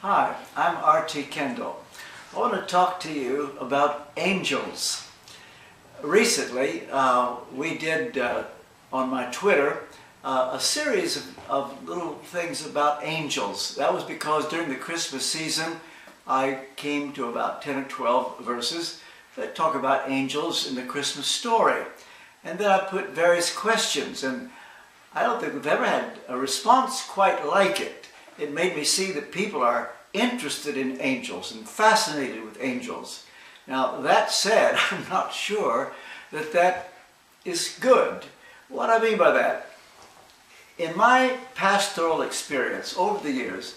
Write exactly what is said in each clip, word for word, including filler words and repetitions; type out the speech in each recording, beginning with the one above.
Hi, I'm R T Kendall. I want to talk to you about angels. Recently, uh, we did uh, on my Twitter uh, a series of, of little things about angels. That was because during the Christmas season, I came to about ten or twelve verses that talk about angels in the Christmas story. And then I put various questions, and I don't think we've ever had a response quite like it. It made me see that people are interested in angels and fascinated with angels. Now, that said, I'm not sure that that is good. What I mean by that? In my pastoral experience over the years,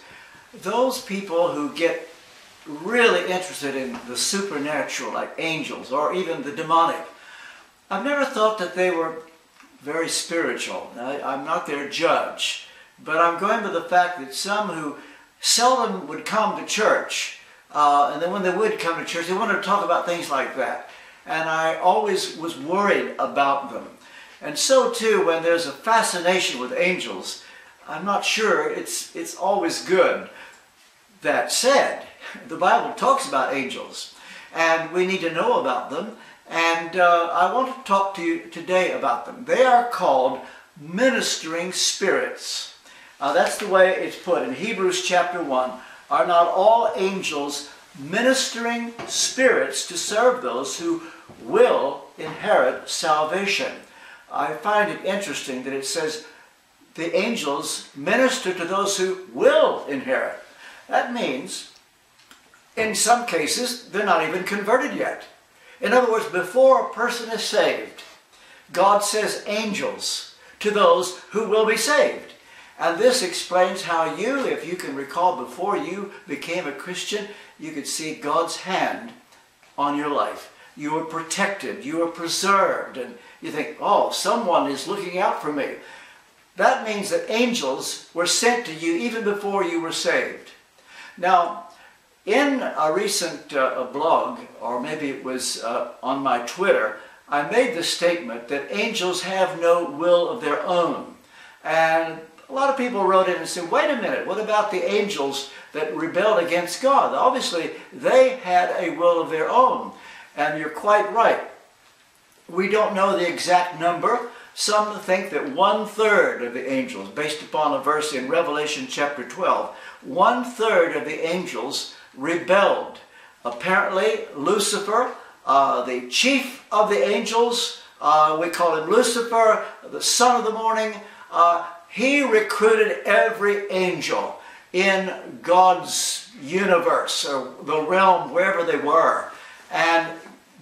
those people who get really interested in the supernatural, like angels or even the demonic, I've never thought that they were very spiritual. I, I'm not their judge. But I'm going by the fact that some who seldom would come to church, uh, and then when they would come to church, they wanted to talk about things like that. And I always was worried about them. And so too, when there's a fascination with angels, I'm not sure it's, it's always good. That said, the Bible talks about angels, and we need to know about them. And uh, I want to talk to you today about them. They are called ministering spirits. Uh, that's the way it's put in Hebrews chapter one. Are not all angels ministering spirits to serve those who will inherit salvation? I find it interesting that it says the angels minister to those who will inherit. That means in some cases they're not even converted yet. In other words, before a person is saved, God sends angels to those who will be saved. And this explains how you, if you can recall, before you became a Christian, you could see God's hand on your life. You were protected, you were preserved, and you think, oh, someone is looking out for me. That means that angels were sent to you even before you were saved. Now, in a recent uh, blog, or maybe it was uh, on my Twitter, I made the statement that angels have no will of their own. And a lot of people wrote in and said, wait a minute, what about the angels that rebelled against God? Obviously, they had a will of their own. And you're quite right. We don't know the exact number. Some think that one-third of the angels, based upon a verse in Revelation chapter twelve, one-third of the angels rebelled. Apparently, Lucifer, uh, the chief of the angels, uh, we call him Lucifer, the son of the morning, uh, he recruited every angel in God's universe, or the realm, wherever they were, and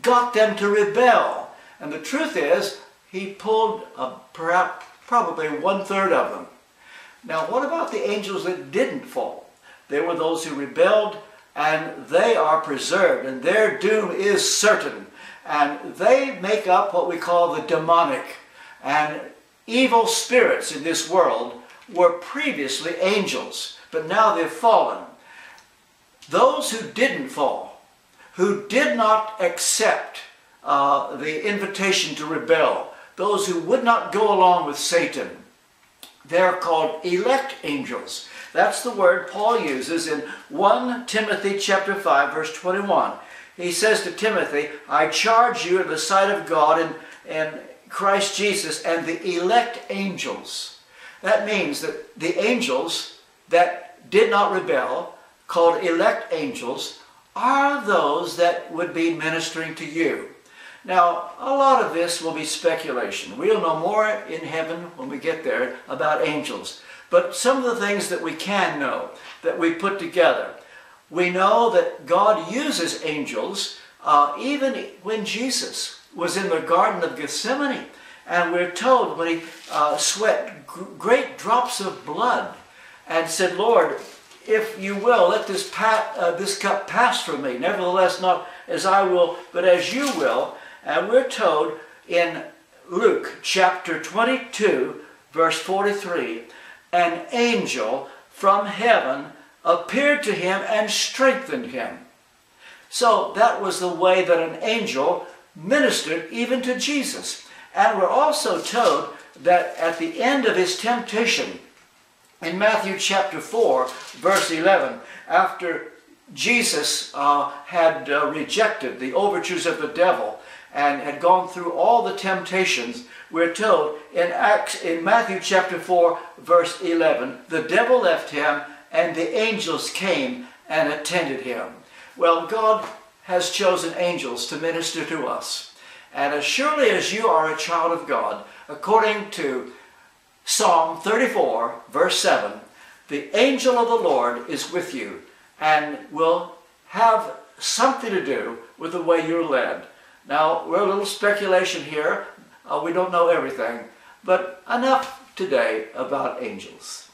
got them to rebel. And the truth is, he pulled a, perhaps, probably one-third of them. Now, what about the angels that didn't fall? They were those who rebelled, and they are preserved, and their doom is certain. And they make up what we call the demonic. And evil spirits in this world were previously angels, but now they've fallen. Those who didn't fall, who did not accept uh, the invitation to rebel, those who would not go along with Satan, they're called elect angels. That's the word Paul uses in First Timothy chapter five, verse twenty-one. He says to Timothy, I charge you in the sight of God and, and Christ Jesus and the elect angels. That means that the angels that did not rebel, called elect angels, are those that would be ministering to you. Now, a lot of this will be speculation. We'll know more in heaven when we get there about angels. But some of the things that we can know, that we put together, we know that God uses angels uh, even when Jesus was in the Garden of Gethsemane, and we're told when he uh, sweat great drops of blood and said, Lord, if you will, let this, pa uh, this cup pass from me. Nevertheless, not as I will, but as you will. And we're told in Luke chapter twenty-two, verse forty-three, an angel from heaven appeared to him and strengthened him. So that was the way that an angel ministered even to Jesus. And we're also told that at the end of his temptation, in Matthew chapter four, verse eleven, after Jesus uh, had uh, rejected the overtures of the devil and had gone through all the temptations, we're told in Acts, in Matthew chapter four, verse eleven, the devil left him and the angels came and attended him. Well, God has chosen angels to minister to us. And as surely as you are a child of God, according to Psalm thirty-four, verse seven, the angel of the Lord is with you and will have something to do with the way you're led. Now, we're a little speculation here. Uh, we don't know everything, but enough today about angels.